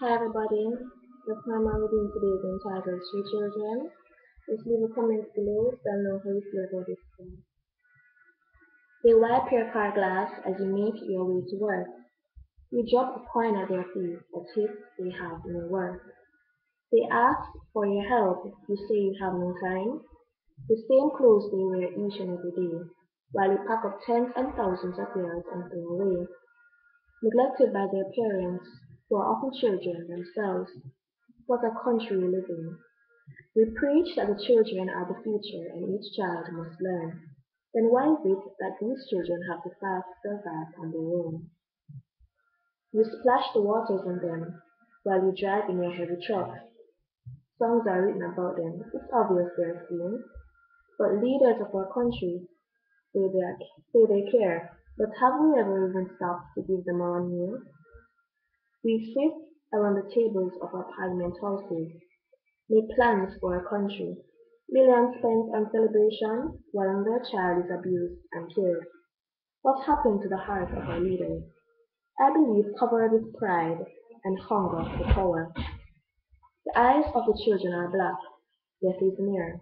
Hi everybody, that's my mom doing today's entitled Three Children. Just leave a comment below so I know how you feel about this thing. They wipe your car glass as you make your way to work. You drop a coin at their feet, but if they have no work. They ask for your help, you say you have no time. The same clothes they wear each and every day, while you pack up tens and thousands of years and throw away. Neglected by their parents, who are often children themselves. What a country we live in. We preach that the children are the future and each child must learn. Then why is it that these children have to survive on their own? You splash the waters on them while you drive in your heavy truck. Songs are written about them. It's obvious they're feeling. But leaders of our country say they care. But have we ever even stopped to give them our meal? We sit around the tables of our parliament houses, make plans for our country. Millions spent on celebration while another child is abused and killed. What happened to the heart of our leaders? I believe covered with pride and hunger for power. The eyes of the children are black. Death is near.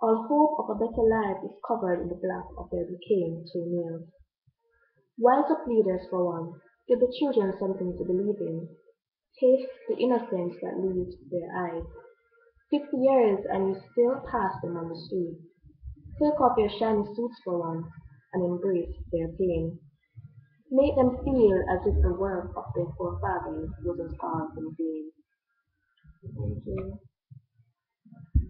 All hope of a better life is covered in the black of their decaying toenails. Wise up leaders for once. Give the children something to believe in. Taste the innocence that leaves their eyes. 50 years and you still pass them on the street. Take off your shiny suits for once and embrace their pain. Make them feel as if the work of their forefathers wasn't all in vain. Thank you.